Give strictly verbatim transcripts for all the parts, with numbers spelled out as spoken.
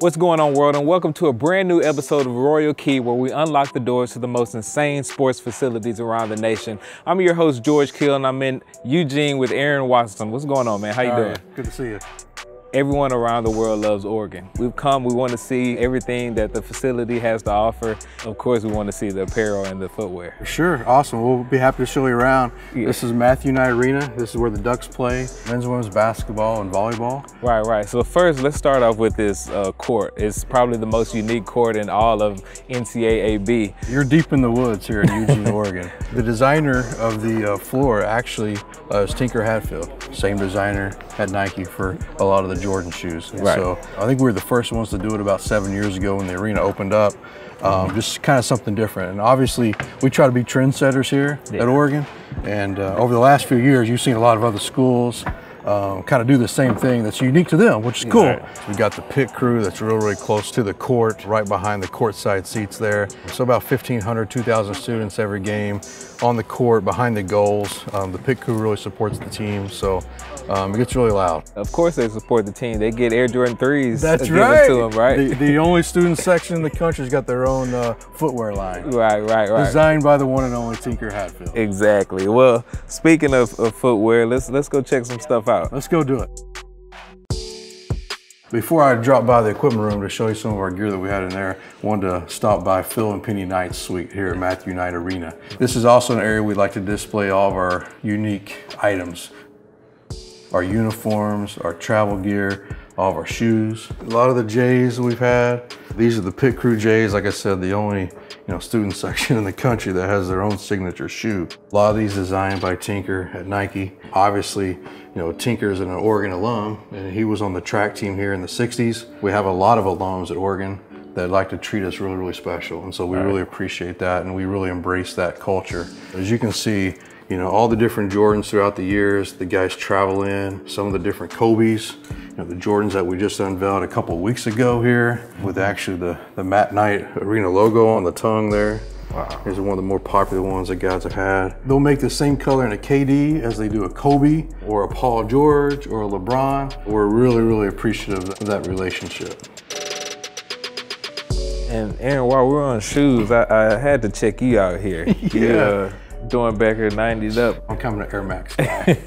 What's going on, world, and welcome to a brand new episode of Royal Key, where we unlock the doors to the most insane sports facilities around the nation. I'm your host, George Kiel, and I'm in Eugene with Aaron Watson. What's going on, man? How you All doing? Right. Good to see you. Everyone around the world loves Oregon. We've come, we want to see everything that the facility has to offer. Of course, we want to see the apparel and the footwear. Sure, awesome. We'll be happy to show you around. Yeah. This is Matthew Knight Arena. This is where the Ducks play men's and women's basketball and volleyball. Right, right. So first, let's start off with this uh, court. It's probably the most unique court in all of N C A A B. You're deep in the woods here in Eugene, Oregon. The designer of the uh, floor actually uh, is Tinker Hatfield. Same designer at Nike for a lot of the Jordan shoes. Right. So I think we were the first ones to do it about seven years ago when the arena opened up. Um, mm-hmm. Just kind of something different. And obviously we try to be trendsetters here yeah. at Oregon. And uh, over the last few years, you've seen a lot of other schools Um, kind of do the same thing that's unique to them, which is cool. Right. We've got the Pit Crew that's really, really close to the court, right behind the courtside seats there. So about fifteen hundred, two thousand students every game on the court, behind the goals. Um, the Pit Crew really supports the team, so um, it gets really loud. Of course they support the team. They get Air Jordan threes that's given right. to them, right? The, the only student section in the country's got their own uh, footwear line. Right, right, right. Designed by the one and only Tinker Hatfield. Exactly. Well, speaking of, of footwear, let's, let's go check some stuff out. Let's go do it. Before I drop by the equipment room to show you some of our gear that we had in there, I wanted to stop by Phil and Penny Knight's suite here at Matthew Knight Arena. This is also an area we'd like to display all of our unique items. Our uniforms, our travel gear, all of our shoes. A lot of the J's we've had. These are the Pit Crew J's. Like I said, the only you know student section in the country that has their own signature shoe. A lot of these designed by Tinker at Nike. Obviously, you know, Tinker's an Oregon alum, and he was on the track team here in the sixties. We have a lot of alums at Oregon that like to treat us really, really special. And so we really appreciate that, and we really embrace that culture. As you can see, you know, all the different Jordans throughout the years, the guys travel in, some of the different Kobes, you know, the Jordans that we just unveiled a couple of weeks ago here with actually the, the Matt Knight Arena logo on the tongue there. Wow. These are one of the more popular ones that guys have had. They'll make the same color in a K D as they do a Kobe or a Paul George or a LeBron. We're really, really appreciative of that relationship. And Aaron, while we're on shoes, I, I had to check you out here. yeah. yeah. Doernbecher nineties up. I'm coming to Air Max guy.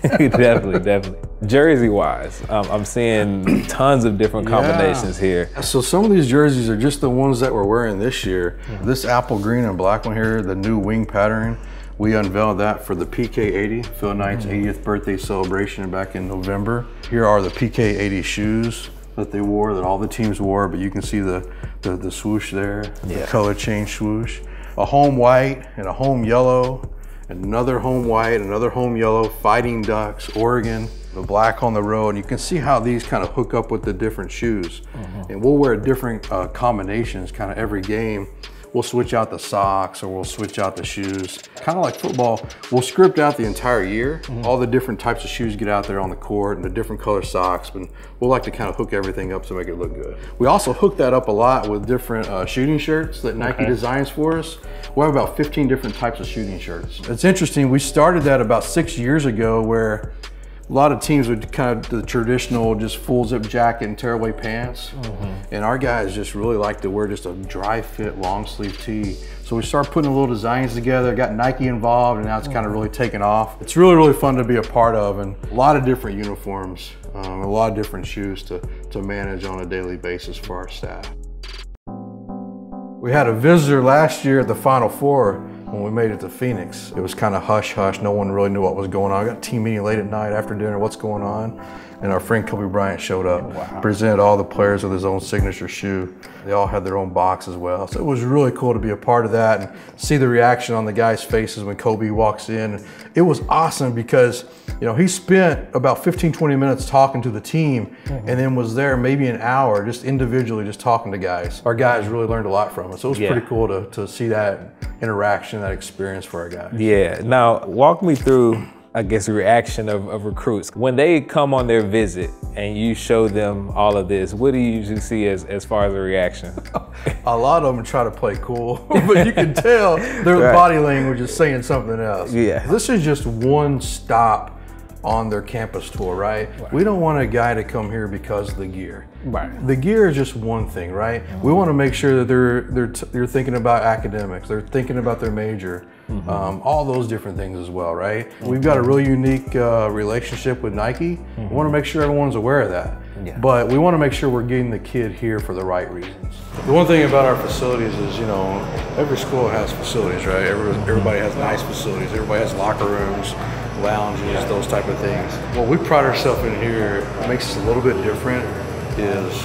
Definitely, definitely. Jersey-wise, um, I'm seeing tons of different combinations yeah. here. So some of these jerseys are just the ones that we're wearing this year. Mm-hmm. This apple green and black one here, the new wing pattern, we unveiled that for the P K eighty, Phil Knight's mm-hmm. eightieth birthday celebration back in November. Here are the P K eighty shoes that they wore, that all the teams wore, but you can see the, the, the swoosh there, yeah. the color change swoosh. A home white and a home yellow. Another home white, another home yellow, Fighting Ducks, Oregon, the black on the road. And you can see how these kind of hook up with the different shoes. Mm-hmm. And we'll wear different uh, combinations kind of every game. We'll switch out the socks or we'll switch out the shoes. Kind of like football, we'll script out the entire year. Mm-hmm. All the different types of shoes get out there on the court and the different color socks. And we'll like to kind of hook everything up to make it look good. We also hook that up a lot with different uh, shooting shirts that Nike okay. designs for us. We have about fifteen different types of shooting shirts. It's interesting, we started that about six years ago where a lot of teams would kind of do the traditional just full zip jacket and tearaway pants. Mm-hmm. And our guys just really like to wear just a dry fit long sleeve tee. So we started putting little designs together, got Nike involved, and now it's mm-hmm. kind of really taken off. It's really, really fun to be a part of, and a lot of different uniforms, um, a lot of different shoes to, to manage on a daily basis for our staff. We had a visitor last year at the Final Four when we made it to Phoenix. It was kind of hush hush. No one really knew what was going on. I got a team meeting late at night after dinner, what's going on? And our friend Kobe Bryant showed up, wow. presented all the players with his own signature shoe. They all had their own box as well. So it was really cool to be a part of that and see the reaction on the guys' faces when Kobe walks in. It was awesome because, you know, he spent about fifteen, twenty minutes talking to the team mm-hmm. and then was there maybe an hour just individually just talking to guys. Our guys really learned a lot from it. So it was yeah. pretty cool to, to see that interaction, that experience for our guys. Yeah, now walk me through I guess the reaction of, of recruits. When they come on their visit and you show them all of this, what do you usually see as, as far as a reaction? A lot of them try to play cool, but you can tell their right. body language is saying something else. Yeah. This is just one stop on their campus tour, right? Right. We don't want a guy to come here because of the gear. Right. The gear is just one thing, right? Mm-hmm. We want to make sure that they're they're they're thinking about academics, they're thinking about their major, mm-hmm. um, all those different things as well, right? Mm-hmm. We've got a really unique uh, relationship with Nike. Mm-hmm. We want to make sure everyone's aware of that. Yeah. But we want to make sure we're getting the kid here for the right reasons. The one thing about our facilities is, you know, every school has facilities, right? Every, everybody has nice facilities. Everybody has locker rooms, lounges, those type of things. What we pride ourselves in here, what makes us a little bit different is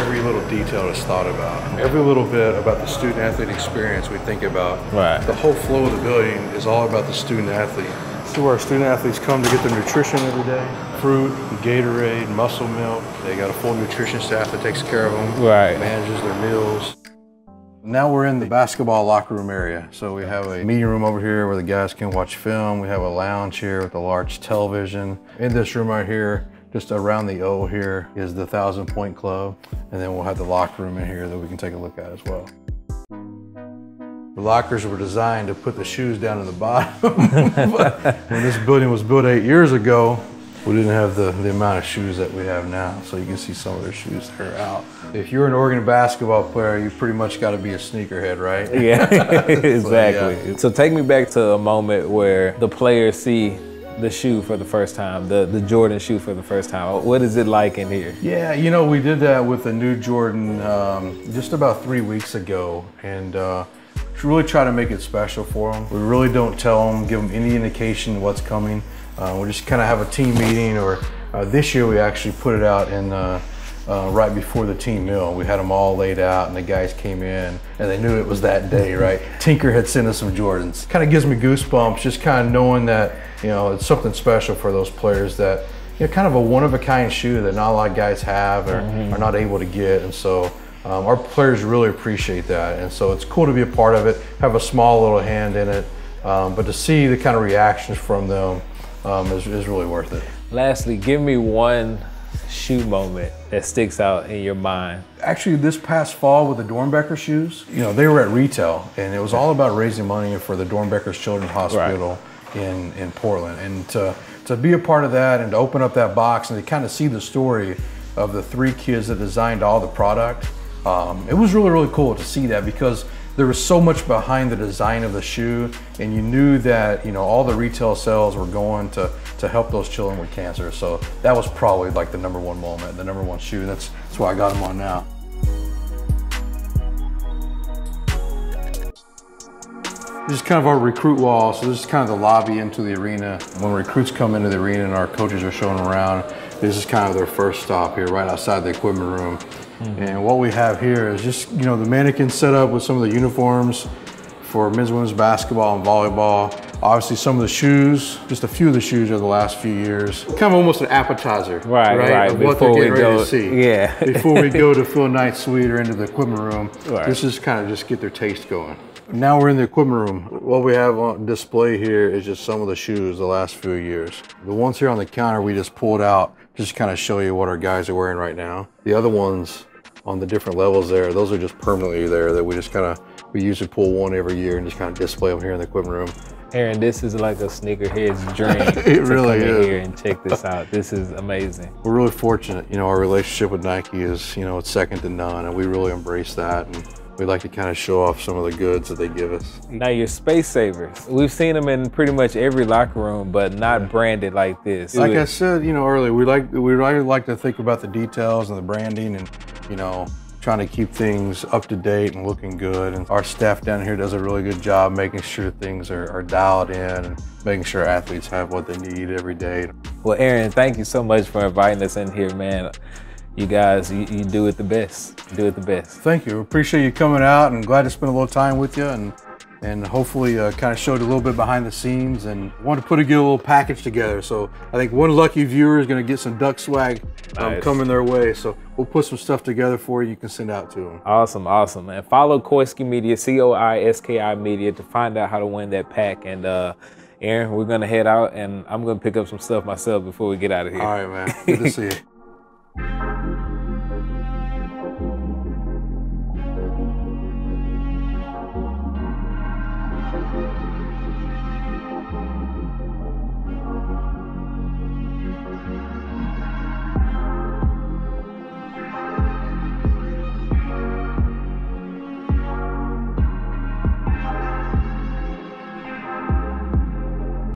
every little detail is thought about. Every little bit about the student-athlete experience we think about. Right. The whole flow of the building is all about the student-athlete. It's where our student-athletes come to get their nutrition every day. Fruit, Gatorade, muscle milk. They got a full nutrition staff that takes care of them. Right. Manages their meals. Now we're in the basketball locker room area. So we have a meeting room over here where the guys can watch film. We have a lounge here with a large television. In this room right here, just around the O here, is the Thousand Point Club. And then we'll have the locker room in here that we can take a look at as well. The lockers were designed to put the shoes down in the bottom. But when this building was built eight years ago, we didn't have the, the amount of shoes that we have now. So you can see some of their shoes that are out. If you're an Oregon basketball player, you pretty much gotta be a sneakerhead, right? Yeah, exactly. So, yeah. So take me back to a moment where the players see the shoe for the first time, the, the Jordan shoe for the first time. What is it like in here? Yeah, you know, we did that with the new Jordan um, just about three weeks ago. And uh, really try to make it special for them. We really don't tell them, give them any indication what's coming. Uh, we just kind of have a team meeting, or uh, this year we actually put it out in uh, uh, right before the team meal. We had them all laid out and the guys came in and they knew it was that day, right? Tinker had sent us some Jordans. Kind of gives me goosebumps just kind of knowing that, you know, it's something special for those players that, you know, kind of a one-of-a-kind shoe that not a lot of guys have or mm-hmm. are not able to get. And so Um, our players really appreciate that, and so it's cool to be a part of it, have a small little hand in it, um, but to see the kind of reactions from them um, is, is really worth it. Lastly, give me one shoe moment that sticks out in your mind. Actually, this past fall with the Doernbecher shoes, you know, they were at retail, and it was all about raising money for the Doernbecher Children's Hospital right. in, in Portland. And to, to be a part of that and to open up that box and to kind of see the story of the three kids that designed all the product, Um, it was really, really cool to see that because there was so much behind the design of the shoe, and you knew that, you know, all the retail sales were going to, to help those children with cancer. So that was probably like the number one moment, the number one shoe. That's, that's why I got them on now. This is kind of our recruit wall. So this is kind of the lobby into the arena. When recruits come into the arena and our coaches are showing them around, this is kind of their first stop here, right outside the equipment room. Mm-hmm. And what we have here is just, you know, the mannequin set up with some of the uniforms for men's and women's basketball and volleyball. Obviously some of the shoes, just a few of the shoes over the last few years. Kind of almost an appetizer, right? right, right. Of what before they're getting we ready go, to see. Yeah. Before we go to Phil Knight's suite or into the equipment room, right. This is kind of just get their taste going. Now we're in the equipment room. What we have on display here is just some of the shoes the last few years. The ones here on the counter we just pulled out just to kind of show you what our guys are wearing right now. The other ones on the different levels there, those are just permanently there that we just kind of, we usually pull one every year and just kind of display them here in the equipment room. Aaron, this is like a sneakerhead's dream. It really is. Here and check this out. This is amazing. We're really fortunate. You know, our relationship with Nike is, you know, it's second to none, and we really embrace that. And we like to kind of show off some of the goods that they give us. Now your space savers, we've seen them in pretty much every locker room, but not yeah. branded like this. Like I said, you know, earlier, we like we really like to think about the details and the branding, and you know, trying to keep things up to date and looking good. And our staff down here does a really good job making sure things are, are dialed in and making sure athletes have what they need every day. Well, Aaron, thank you so much for inviting us in here, man. You guys, you, you do it the best. You do it the best. Thank you. Appreciate you coming out, and glad to spend a little time with you, and and hopefully uh, kind of showed a little bit behind the scenes, and wanted to put a good little package together. So I think one lucky viewer is going to get some Duck swag um, nice. coming their way. So we'll put some stuff together for you. You can send out to them. Awesome, awesome. And follow Koisky Media, C O I S K I Media, to find out how to win that pack. And uh, Aaron, we're going to head out, and I'm going to pick up some stuff myself before we get out of here. All right, man. Good to see you.